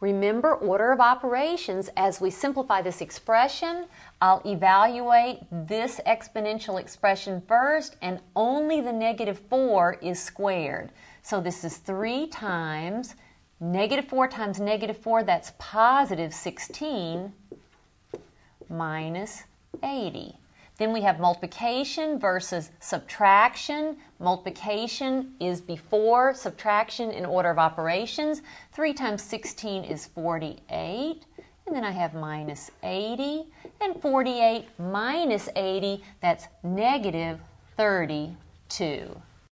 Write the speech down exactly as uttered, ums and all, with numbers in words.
Remember order of operations. As we simplify this expression, I'll evaluate this exponential expression first, and only the negative four is squared. So this is three times negative four times negative four, that's positive sixteen, minus eighty. Then we have multiplication versus subtraction. Multiplication is before subtraction in order of operations. three times sixteen is forty-eight. And then I have minus eighty. And forty-eight minus eighty, that's negative thirty-two.